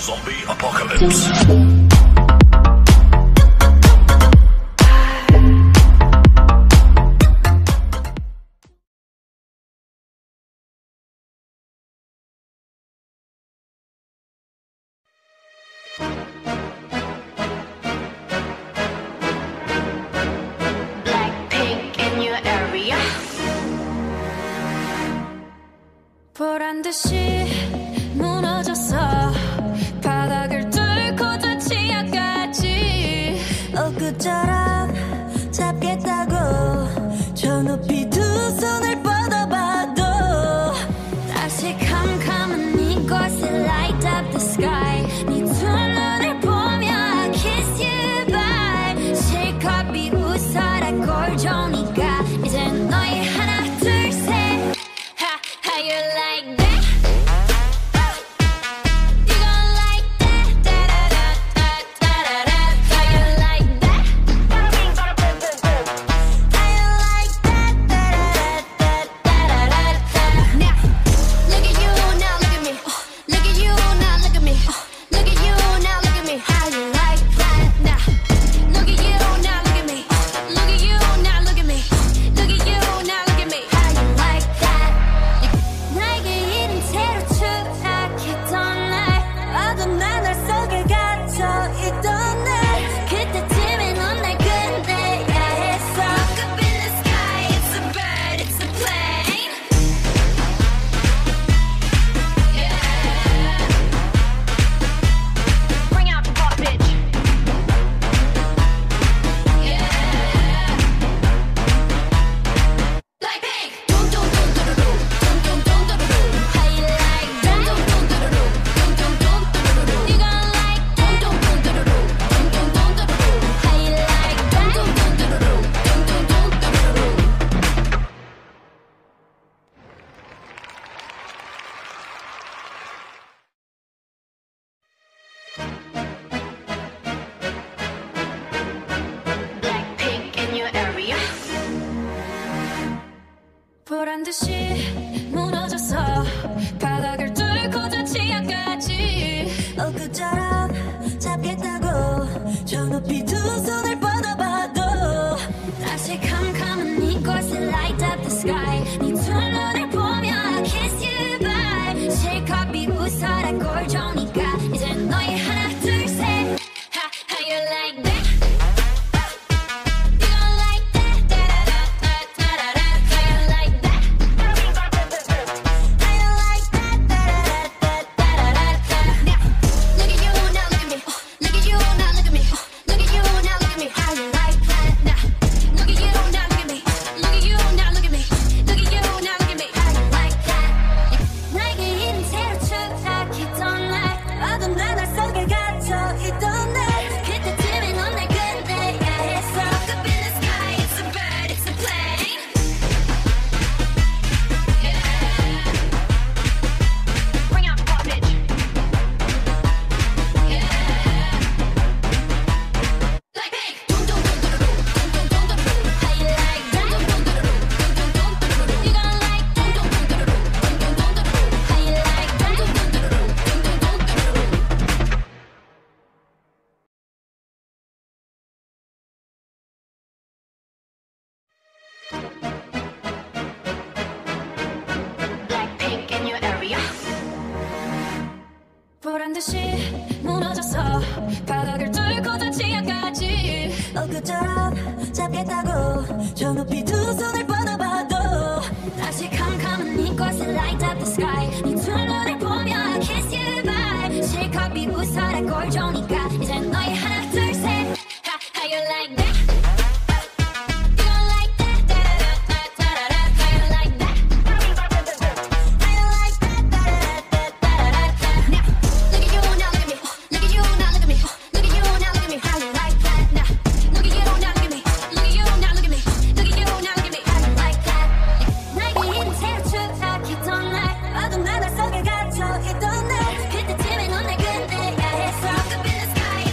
Zombie apocalypse. 보란듯이 무너졌어 바닥을 뚫고 저 지하까지 엊그처럼 잡겠다고 저 높이 두 손을 뻗어봐도 다시 캄캄한 이곳에 light up the sky 네 두 눈을 보며 I kiss you bye 실컷 비웃어라 꼴종이가 이제 너의 하나 둘 셋 How you like that? 보란듯이 무너졌어 바닥을 뚫고 저 지하까지 엊그처럼 잡겠다고 저 높이 두 손을 뻗어봐도 다시 캄캄한 이곳에 light up the sky 네 두 눈을 보며 I kiss you bye 실컷 비웃어라 꼴종이가 이제 너의 하나 둘 셋 How you like that? 보란듯이 무너졌어 바닥을 뚫고 저 지하까지 엊그처럼 잡겠다고 저 높이 두 손을 뻗어봐도 다시 캄캄한 이곳에 light up the sky 네 두 눈을 보며 I kiss you bye 실컷 비웃어라 꼴종이가 이제 너의 하나 둘 셋 How you like that? Hit the gym and on that good day I hit rock up in the sky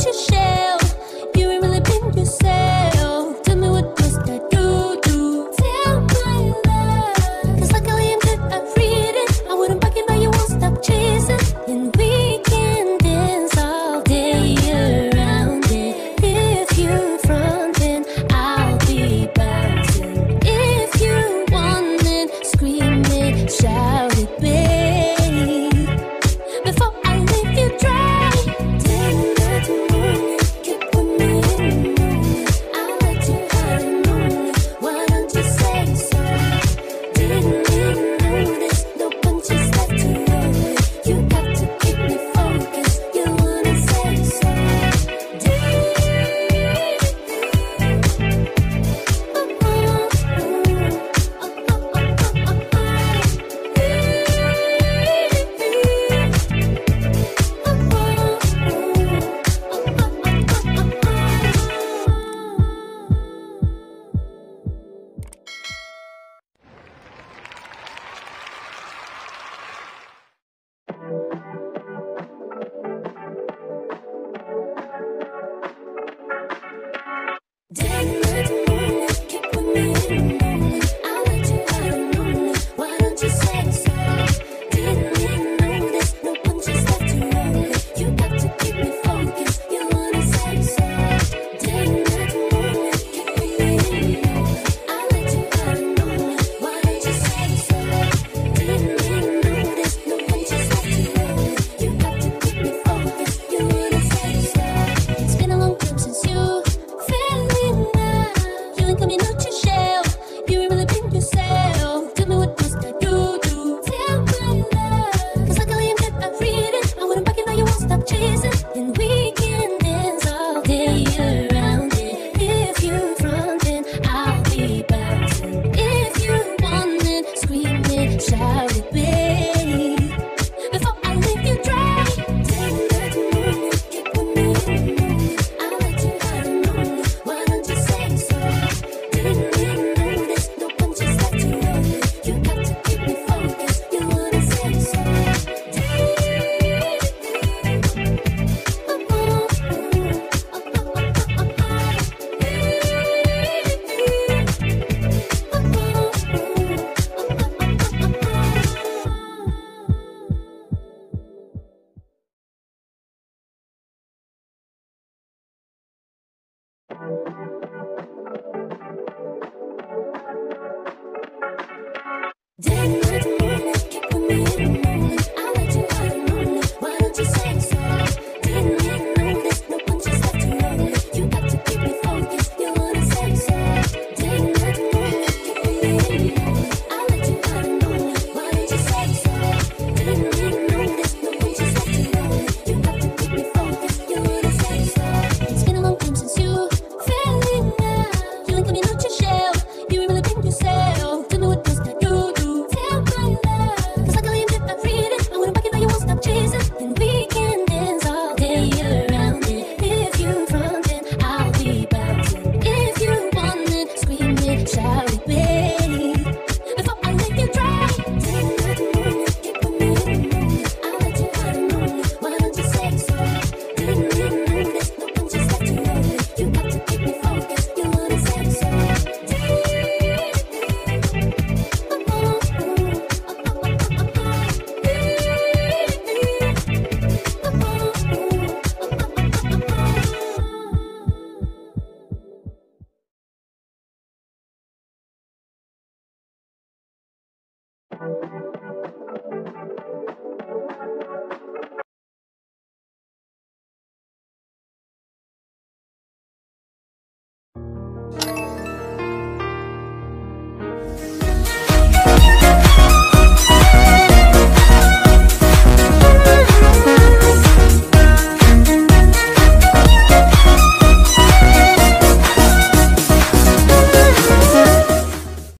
Didn't